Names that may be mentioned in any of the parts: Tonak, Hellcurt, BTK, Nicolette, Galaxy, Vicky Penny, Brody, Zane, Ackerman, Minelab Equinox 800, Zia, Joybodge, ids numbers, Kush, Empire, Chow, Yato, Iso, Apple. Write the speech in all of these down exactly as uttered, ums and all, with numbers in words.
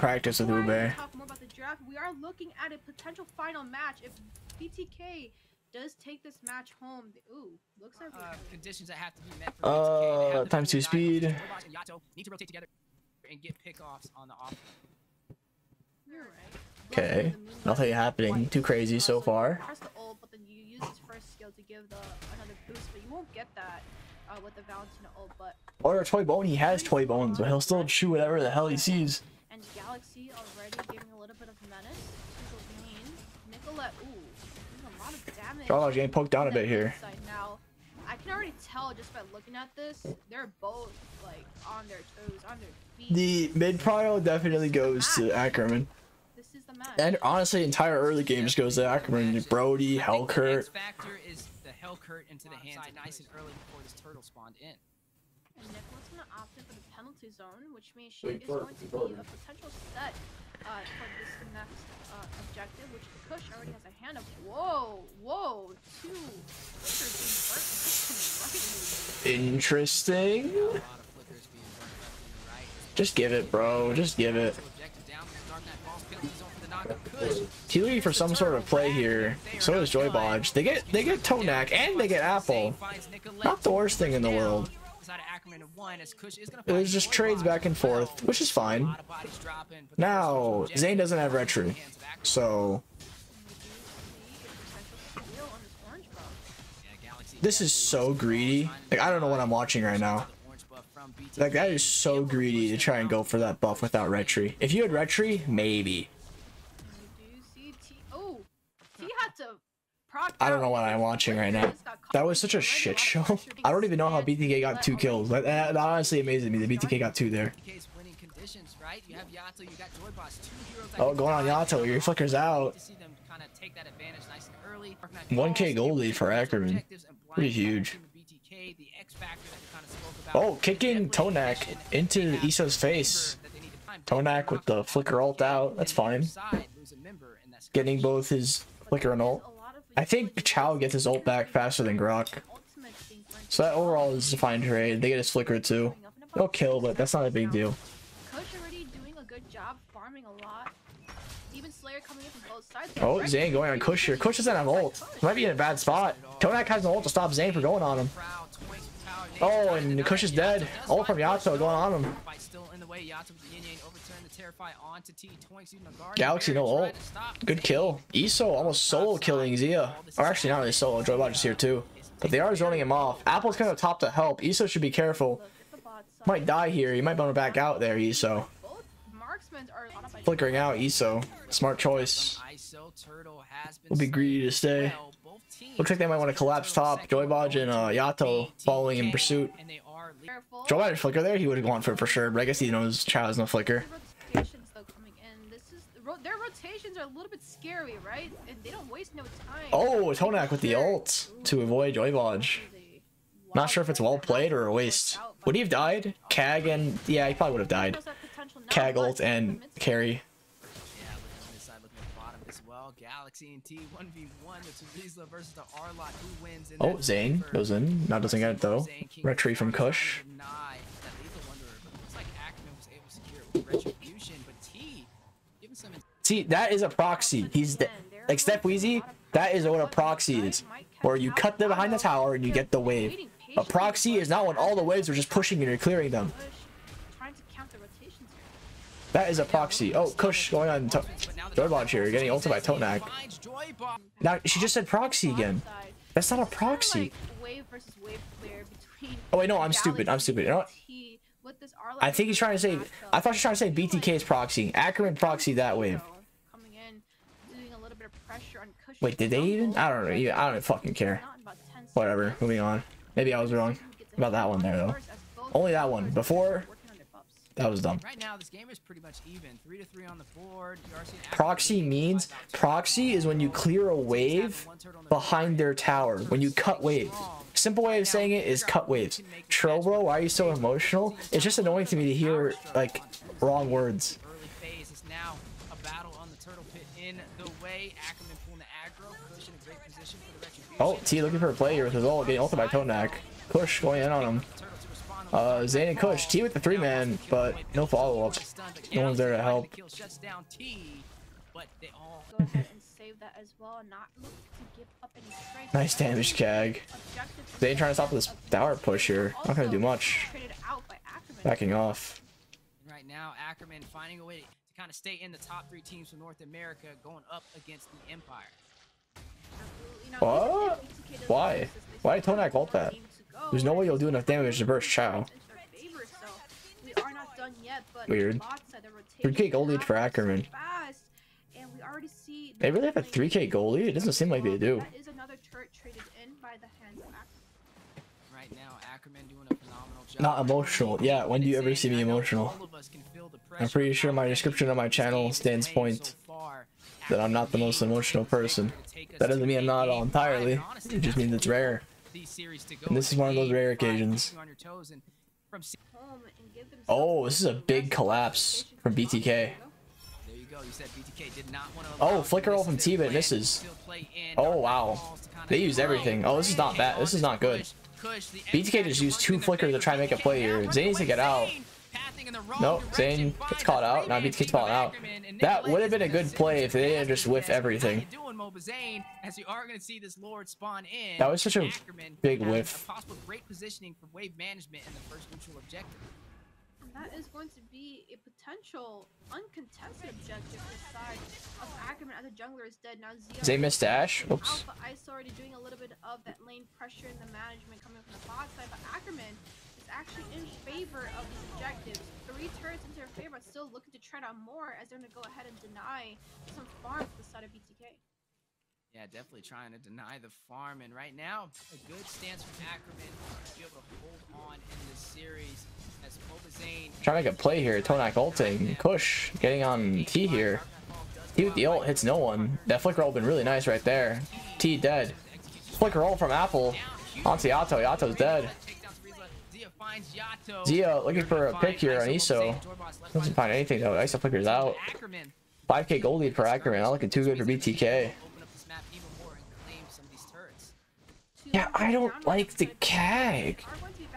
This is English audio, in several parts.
practice with Ube. Talk more about the draft. We are looking at a potential final match. If B T K does take this match home, ooh, looks like uh, conditions that have to be met for B T K. Uh, times two speed. Joybodge and Yato need to rotate together and get pickoffs on the off. You're right. Okay, nothing happening too crazy so far. Press the ult, but then you use his first skill to give the another boost, but you won't get that uh, with the Valentina ult. But or Toy Bone, he has Toy Bones, but he'll still shoot whatever the hell he sees. And Galaxy already giving a little bit of menace to the lane. Nicolette, ooh, there's a lot of damage. Joybodge getting poked out a bit here. Now, I can already tell just by looking at this, they're both like on their toes, on their feet. The mid prio definitely goes to Ackerman. And honestly, entire early game just goes to Ackerman, Brody, Hellcurt. The factor is the Hellcurt into the hands nice and early before this turtle spawned in. And Nicolette's going to opt in for the penalty zone, which means she is going to be a potential set uh, for this next uh, objective, which Kush already has a hand up. Whoa, whoa, two. Interesting. Just give it, bro. Just give it. T L E for some sort of play here. So does Joybodge. They get they get Tonak and they get Apple. Not the worst thing in the world. It was just trades back and forth, which is fine. Now Zane doesn't have retry, so this is so greedy. Like I don't know what I'm watching right now. Like that is so greedy to try and go for that buff without retry. If you had retry, maybe. I don't know what I'm watching right now. That was such a shit show. I don't even know how B T K got two kills. That, that honestly amazes me. The B T K got two there. Oh, going on Yato. Your flicker's out. one K gold lead for Ackerman. Pretty huge. Oh, kicking Tonak into Iso's face. Tonak with the flicker ult out. That's fine. Getting both his flicker and ult. I think Chow gets his ult back faster than Grok. So that overall is a fine trade. They get his flicker too. They'll kill, but that's not a big deal. Oh, Zane going on Kush here. Kush doesn't have ult. He might be in a bad spot. Tonak has an ult to stop Zane from going on him. Oh, and Kush is dead. Ult from Yato going on him. Galaxy no ult. Good kill. Iso almost solo killing Zia. Or actually not really solo. Joybodge is here too. But they are zoning him off. Apple's kind of top to help. Iso should be careful. Might die here. You might want to back out there, Iso. Flickering out, Iso. Smart choice. Will be greedy to stay. Looks like they might want to collapse top. Joybodge and uh, Yato following in pursuit. Joybodge flicker there. He would have gone for it for sure. But I guess he knows Chow has no flicker. Their rotations are a little bit scary, right? And they don't waste no time. Oh, Tonak with the ult to avoid Joybodge. Not sure if it's well played or a waste. Would he have died? Cag and... Yeah, he probably would have died. Cag ult and carry. Oh, Zane goes in. Now doesn't get it though. Retry from Kush. See, that is a proxy. He's the, like Step Wheezy. That is what a proxy is, where you cut them behind the tower and you get the wave. A proxy is not when all the waves are just pushing and you're clearing them. That is a proxy. Oh, Kush going on Joybodge here, getting ulted by Tonak. Now she just said proxy again. That's not a proxy. Oh wait, no, I'm stupid. I'm stupid. You know what? I think he's trying to say. I thought she was trying to say B T K's proxy. Ackerman proxy that wave. Wait, did they even? I don't know. I don't fucking care. Whatever. Moving on. Maybe I was wrong about that one there though. Only that one. Before, that was dumb. Proxy means proxy is when you clear a wave behind their tower. When you cut wave. Simple way of saying it is cut waves. Troll bro, why are you so emotional? It's just annoying to me to hear like wrong words. Oh, T looking for a play here with his ult, getting ulted by Tonak. Kush going in on him. Uh, Zane and Kush T with the three man, but no follow up. No one's there to help. Nice damage, Kag. Zane trying to stop this tower push here. Not gonna do much. Backing off. Right now, Ackerman finding a way to kind of stay in the top three teams from North America, going up against the Empire. What? Why? Why did Tonak ult that? There's no way you'll do enough damage to burst Chow. Weird. three K gold lead for Ackerman. They really have a three K gold lead? It doesn't seem like they do. Not emotional. Yeah, when do you ever see me emotional? I'm pretty sure my description on my channel stands point that I'm not the most emotional person. That doesn't mean I'm not all entirely. It just means it's rare. And this is one of those rare occasions. Oh, this is a big collapse from B T K. Oh, flicker roll from T, but it misses. Oh, wow. They used everything. Oh, this is not bad. This is not good. B T K just used two flickers to try and make a play here. Zane needs to get out. Nope, Zane gets caught out. Now B T K's falling out. That would have been a good play if they had just whiffed everything. That was such a big whiff. That is going to be a potential uncontested objective on the side of Ackerman as a jungler is dead. Now Zia. Zay missed dash. Oops. Alpha Iso already doing a little bit of that lane pressure in the management coming from the bot side, but Ackerman is actually in favor of these objectives. Three turrets into their favor, still looking to tread on more as they're going to go ahead and deny some farm to the side of B T K. Yeah, definitely trying to deny the farm, and right now, a good stance from Ackerman to be able to hold on in this series as Zane trying to make a play here. Tonak ulting, Kush getting on T here. T with the ult hits no one. That flicker roll been really nice right there. T dead. Flicker roll from Apple onto Yato. Yato's dead. Zia looking for a pick here on Iso. Doesn't find anything though. Iso flickers out. five K gold lead for Ackerman. Not looking too good for B T K. Yeah, I don't like the C A G.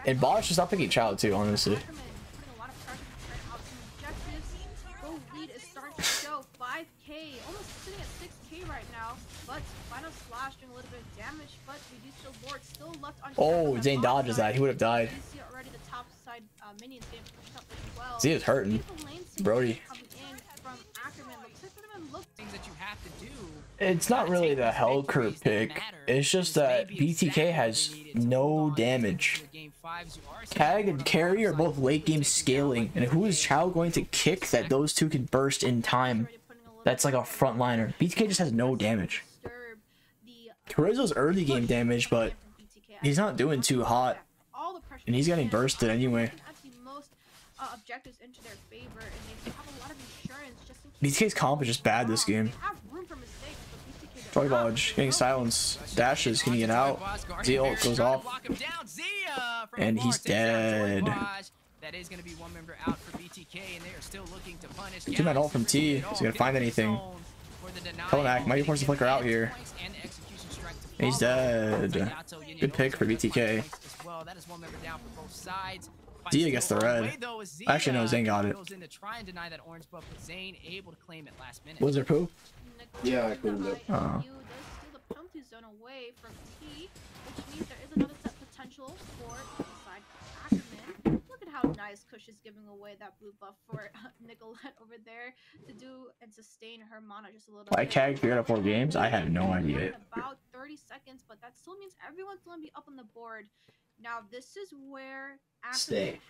And Bosch is not picking Chow too, honestly. Oh, Zane dodges that. He would have died. Zia's hurting. Brody. It's not really the Hellcurt pick. It's just that B T K has no damage. Kag and Carry are both late game scaling, and who is Chow going to kick that those two can burst in time? That's like a frontliner. B T K just has no damage. Carrizo's early game damage, but he's not doing too hot, and he's getting bursted anyway. B T K's comp is just bad this game. Joybodge getting silence. Dashes, can he get out? Zia ult goes off. And he's dead. Two man ult from T. Is he gonna find anything? Tonak might be forced to flicker out here. And he's dead. Good pick for B T K. Zia gets the red. Actually, no, Zane got it. Was there poop? Yeah, I cleaned it. Uh-huh. Look at how nice Kush is giving away that blue buff for Nicolette over there to do and sustain her mana just a little bit. Like Kag three out of four games? I have no idea. About thirty seconds, but that still means everyone's going to be up on the board. Now, this is where Ackerman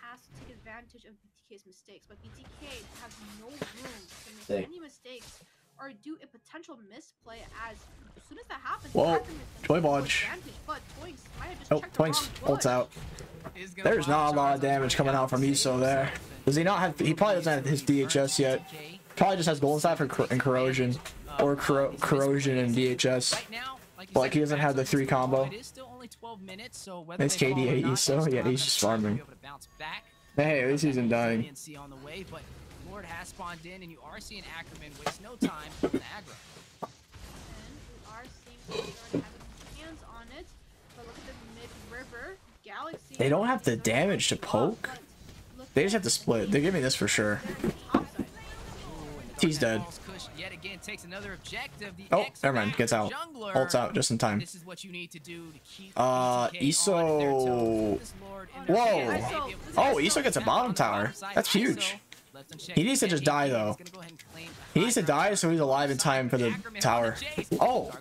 has to take advantage of B T K's mistakes, but B T K has no room to make Stay. any mistakes or do a potential misplay as, as soon as that happens. Whoa, Joybodge. Oh, Twinks ults out. There's not a lot of damage coming out from Iso there. Does he not have, he probably doesn't have his D H S yet. Probably just has golden side for cor and corrosion, or cor corrosion and D H S. But like he doesn't have the three combo. twelve minutes, so whether it's K D A Iso, yeah, he's just farming. Hey, at least he isn't dying. Lord has spawned in, and you are seeing Ackerman waste no time on the aggro. And we are seeing Lord having hands on it, but look at the mid river Galaxy. They don't have the damage to poke. They just have to split. They give me this for sure. He's dead. Oh, never mind. Gets out. Ults out just in time. Uh, Iso. Whoa. Oh, Iso gets a bottom tower. That's huge. He needs to just die though. He needs to die so he's alive in time for the tower. Oh,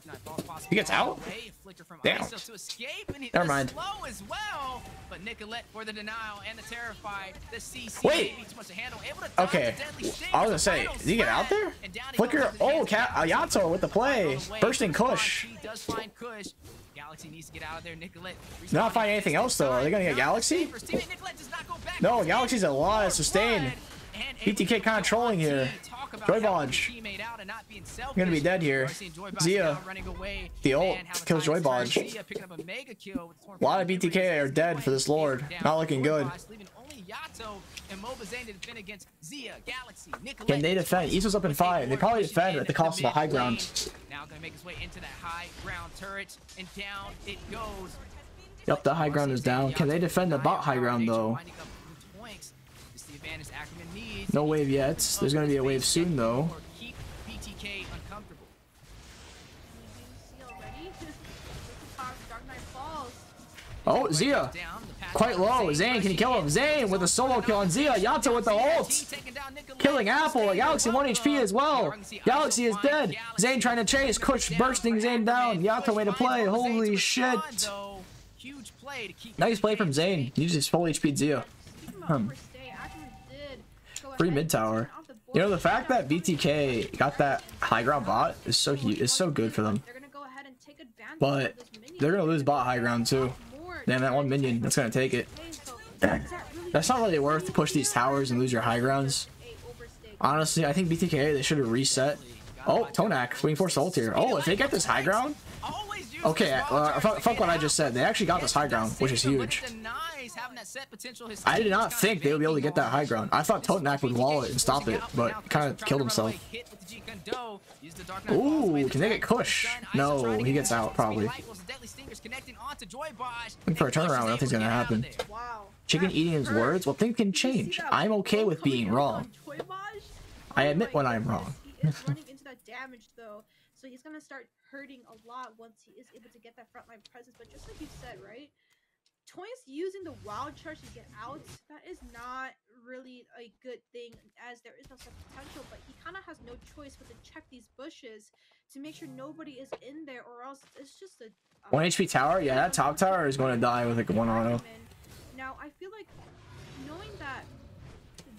he gets out. Damn. Never mind. Wait. Okay. I was gonna say, did he get out there? Flicker. Oh, Yato with the play, bursting Kush. Galaxy needs to get out of there. Nicolette not find anything else though. Are they gonna get Galaxy? No, Galaxy's a lot of sustain. B T K controlling here. Joybodge. I'm gonna be dead here. Zia. The ult kills Joybodge. A lot of B T K are dead for this Lord. Not looking good. Can they defend? Iso's up in five. They probably defend at the cost of the high ground. Now gonna make his way into that high ground turret and down it goes. Yep, the high ground is down. Can they defend the bot high ground though? No wave yet. There's going to be a wave soon, though. Oh, Zia. Quite low. Zane, can you kill him? Zane with a solo kill on Zia. Yato with the ult. Killing Apple. Galaxy one H P as well. Galaxy is dead. Zane trying to chase. Kush bursting Zane down. Yato way to play. Holy shit. Nice play from Zane. Uses full H P Zia. Hmm. Free mid tower. You know, the fact that B T K got that high ground bot is so huge, is so good for them. But they're gonna lose bot high ground too. Damn, that one minion, that's gonna take it. That's not really worth to push these towers and lose your high grounds. Honestly, I think B T K, they should have reset. Oh, Tonak, we can force the ult here. Oh, if they get this high ground, okay, uh, fuck what I just said. They actually got this high ground, which is huge. I did not think they would be able to get that high ground. I thought Totenak would wall it and stop it, but kind of killed himself. Ooh, can they get Kush? No, he gets out probably. Looking for a turnaround, nothing's gonna happen. Chicken eating his words? Well, things can change. I'm okay with being wrong. I admit when I'm wrong. So he's gonna start hurting a lot once he is able to get that frontline presence. But just like you said, right? Toy's using the wild charge to get out. That is not really a good thing, as there is no such potential, but he kind of has no choice but to check these bushes to make sure nobody is in there, or else it's just a um, one H P tower. Yeah, that top tower is going to die with like one auto. Now I feel like, knowing that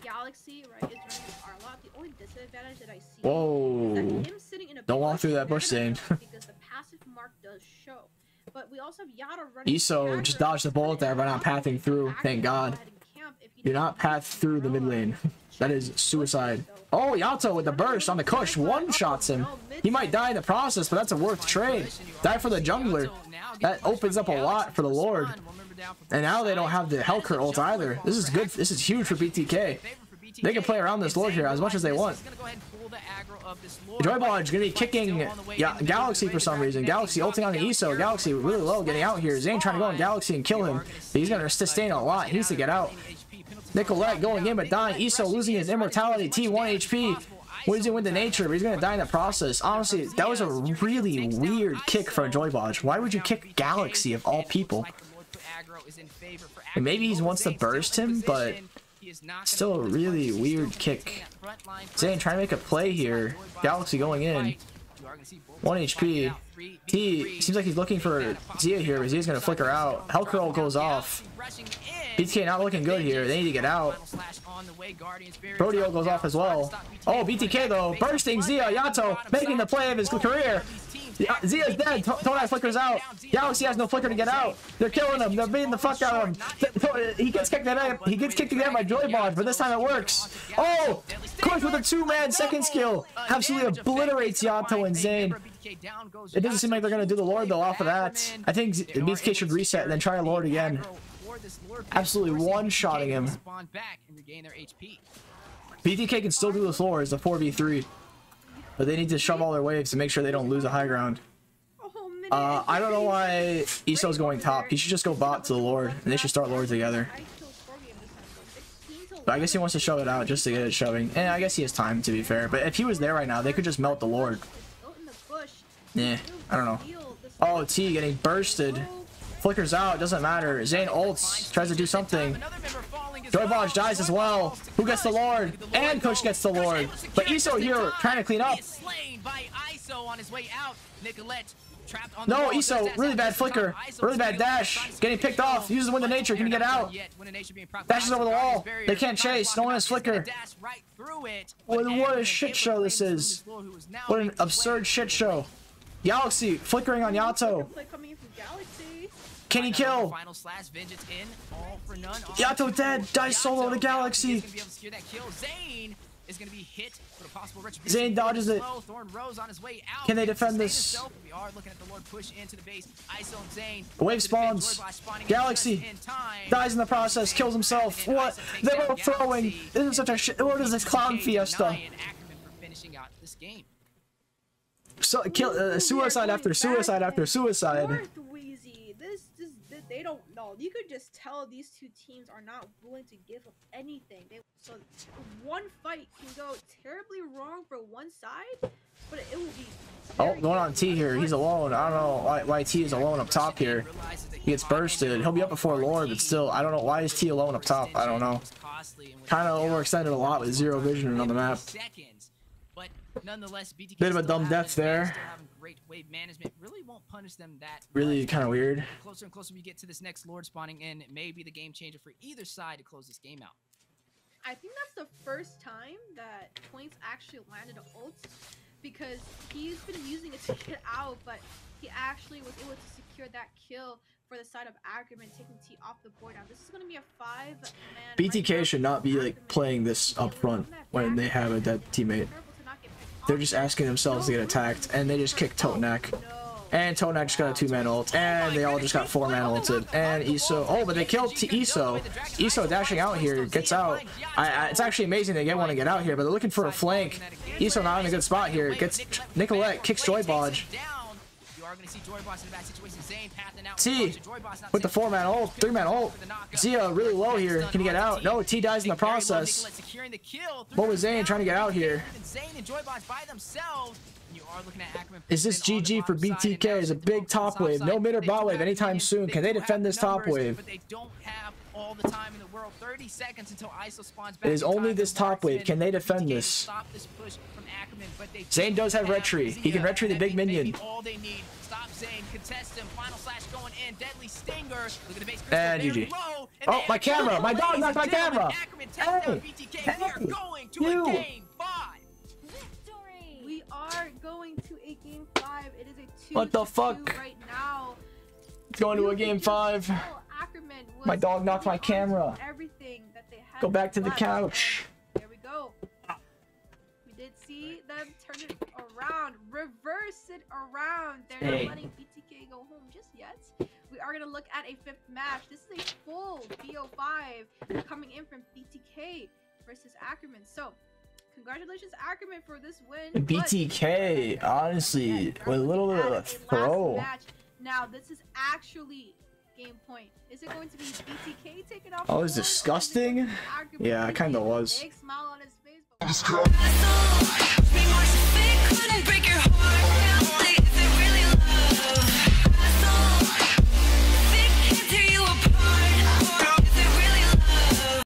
Galaxy right is running our lot, the only disadvantage that I see, whoa, is that him sitting in a, don't walk through that bush, Zane. Because the passive mark does show. But we also have Yato running. Iso just dodged the bullet there by not pathing through. Thank God. Do not path through the mid lane. That is suicide. Oh, Yato with the burst on the Kush. One shots him. He might die in the process, but that's a worth trade. Die for the jungler. That opens up a lot for the Lord. And now they don't have the Hellcurt ult either. This is good. This is huge for B T K. They can play around this Lord here as much as they want. Joybodge gonna be kicking yeah, Galaxy for some reason. Galaxy ulting on the Iso. Galaxy really low getting out here. Zane trying to go on Galaxy and kill him. He's gonna sustain a lot. He needs to get out. Nicolette going in but dying. Iso losing his immortality. T one H P. What is it with the nature? But he's gonna die in the process. Honestly, that was a really weird kick from Joybodge. Why would you kick Galaxy of all people? And maybe he wants to burst him, but still a really weird kick. Zane trying to make a play here. Galaxy going in. one H P. He seems like he's looking for Zia here, but Zia's gonna flicker out. Hellcurl goes off. B T K not looking good here. They need to get out. Brody goes off as well. Oh, B T K though, bursting Zia. Yato making the play of his career. Zia's dead. Tonak flickers out. Galaxy has no flicker to get out. They're killing him. They're beating the fuck out of him. He gets kicked out. He gets kicked again by Joybodge, but this time it works. Oh, Kush with a two-man second skill absolutely obliterates Yato and Zane. It doesn't seem like they're gonna do the Lord though off of that. I think B T K should reset and then try a Lord again. Absolutely one-shotting him. B T K can still do the floor as a four v three. But they need to shove all their waves to make sure they don't lose a high ground. Oh, Uh, I don't know why Iso's going top. He should just go bot to the Lord, and they should start Lord together. But I guess he wants to shove it out just to get it shoving. And I guess he has time, to be fair. But if he was there right now, they could just melt the Lord. Yeah, I don't know. Oh, T getting bursted. Flickers out, doesn't matter. Zane ults, tries to do something. Joybodge dies as well. Who gets the Lord? And Kush gets the Lord. But Iso here trying to clean up. No, Iso, really bad flicker, really bad dash, getting picked off, uses Wind of Nature, can he get out? Dashes over the wall, they can't chase, no one has flicker. What, what a shit show this is. What an absurd shit show. Galaxy flickering on Yato. Can he kill? Yato dead, dies solo to Galaxy. Is going to be hit for a possible retribution. Zane dodges it. Can they defend this? We are looking at the Lord push into the base. Iso and Zane. The wave spawns. Galaxy dies in the process, kills himself. What? They were throwing. This is such a shit. What is this clown fiesta? So kill uh, suicide after suicide after suicide. They don't know. You could just tell these two teams are not willing to give up anything. They, so one fight can go terribly wrong for one side, but it will be. Oh, going on T here. He's alone. I don't know why, why T is alone up top here. He gets bursted. He'll be up before Lord, but still, I don't know. Why is T alone up top? I don't know. Kind of overextended a lot with zero vision on the map. But nonetheless, B T K bit of a dumb death there. Great wave management really won't punish them. That really kind of weird. Closer and closer we get to this next Lord spawning in, it may be the game changer for either side to close this game out. I think that's the first time that Points actually landed an ult, because he's been using it to get out, but he actually was able to secure that kill for the side of Ackerman, taking T off the board. Now this is going to be a five man. B T K should not be like playing this up front when they have a dead teammate. They're just asking themselves to get attacked, and they just kick Tonak. And Tonak just got a two-man ult, and they all just got four-man ulted. And Iso, oh, but they killed Iso. Iso dashing out here, gets out. I, I, it's actually amazing they get one to get out here, but they're looking for a flank. Iso not in a good spot here. Gets Nicolette, kicks Joybodge. T with the four-man ult, three-man ult. Zia really low here. Can he get out? No, T dies in the process. What was Zane trying to get out here? Is this G G for B T K? Is a big top wave. No mid or bot wave anytime soon. Can they defend this top wave? It is only this top wave. Can they defend this? Zane does have retry. He can retry the big minion. And G G. Oh, my camera! My dog knocked my camera! Hey! Hey! We are going to a game five. It is a two. What the fuck? Right now. It's going to a game five. My dog knocked my camera. Everything that they had. Go back to the couch. There we go. We did see them turn it around, reverse it around. They're hey. not letting B T K go home just yet. We are gonna look at a fifth match. This is a full B O five coming in from B T K versus Ackerman. So, congratulations, Ackerman, for this win. B T K, but honestly, with a little bit of a throw. Match. Now, this is actually game point. Is it going to be B T K taking off? Oh, it's disgusting. Yeah, it kind of was.